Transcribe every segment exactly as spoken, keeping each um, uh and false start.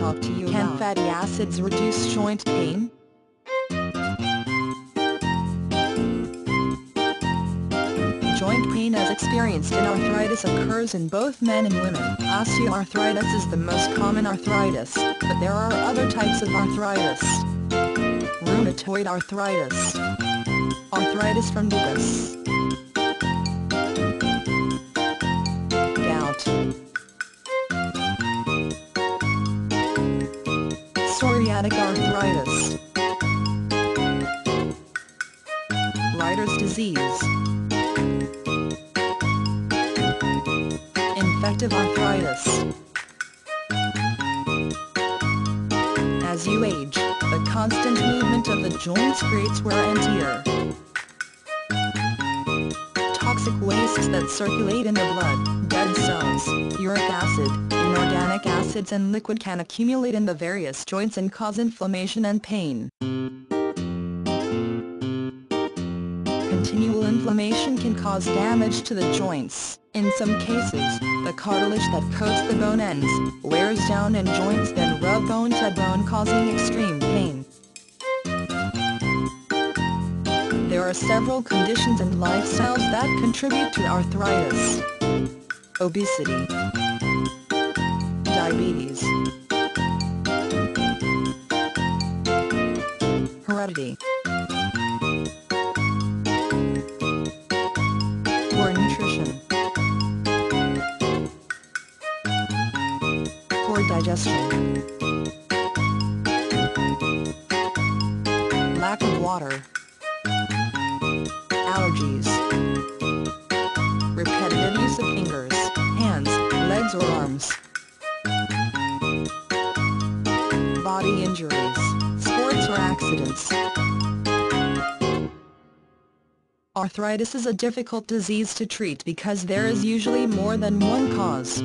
talk to you about. Can fatty acids reduce joint pain? Joint pain as experienced in arthritis occurs in both men and women. Osteoarthritis is the most common arthritis, but there are other types of arthritis. Rheumatoid arthritis. Arthritis from lupus. Gout. Psoriatic arthritis. Leber's disease. Infective arthritis. As you age, the constant movement of the joints creates wear and tear. Toxic wastes that circulate in the blood, dead cells, uric acid, inorganic acids and liquid can accumulate in the various joints and cause inflammation and pain. Continual inflammation can cause damage to the joints. In some cases, the cartilage that coats the bone ends, wears down and joints then rub bone to bone, causing extreme pain. There are several conditions and lifestyles that contribute to arthritis. Obesity, diabetes, heredity, poor nutrition, poor digestion, lack of water, allergies, repetitive use of fingers, hands, legs or arms, body injuries, sports or accidents. Arthritis is a difficult disease to treat because there is usually more than one cause.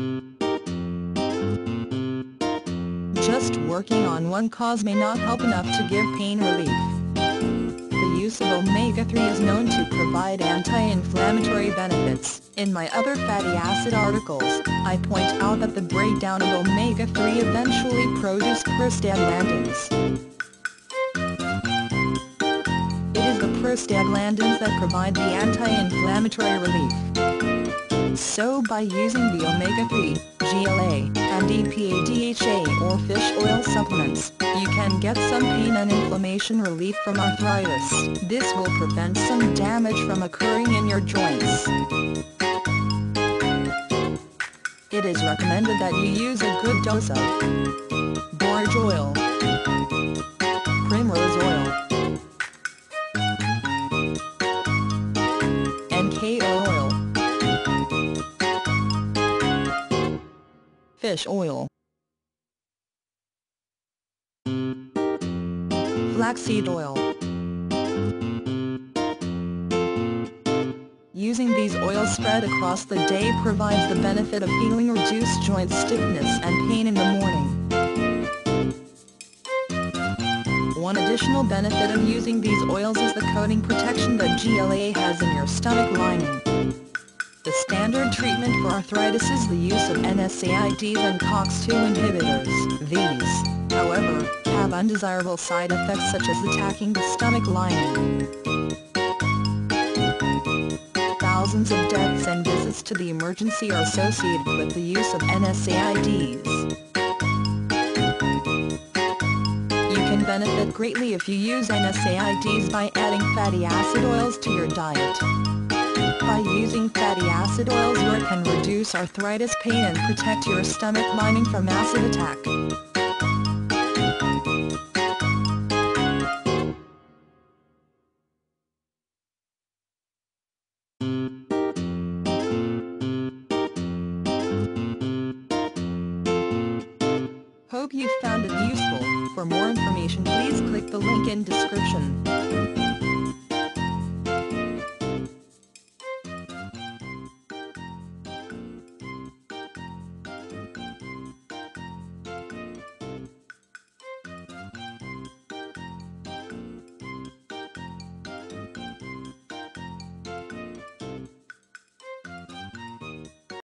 Just working on one cause may not help enough to give pain relief. The use of omega three is known to provide anti-inflammatory benefits. In my other fatty acid articles, I point out that the breakdown of omega three eventually produces prostaglandins. Prostaglandins that provide the anti-inflammatory relief. So by using the omega three, G L A, and E P A D H A or fish oil supplements, you can get some pain and inflammation relief from arthritis. This will prevent some damage from occurring in your joints. It is recommended that you use a good dose of borage oil, primrose oil, N K O oil, fish oil, flaxseed oil. Using these oils spread across the day provides the benefit of feeling reduced joint stiffness and pain in the morning. One additional benefit of using these oils is the coating protection that G L A has in your stomach lining. The standard treatment for arthritis is the use of N S A I Ds and COX two inhibitors. These, however, have undesirable side effects such as attacking the stomach lining. Thousands of deaths and visits to the emergency are associated with the use of N S A I Ds. Benefit greatly if you use N S A I Ds by adding fatty acid oils to your diet. By using fatty acid oils you can reduce arthritis pain and protect your stomach lining from acid attack. Hope you found it useful. For more information, please click the link in description.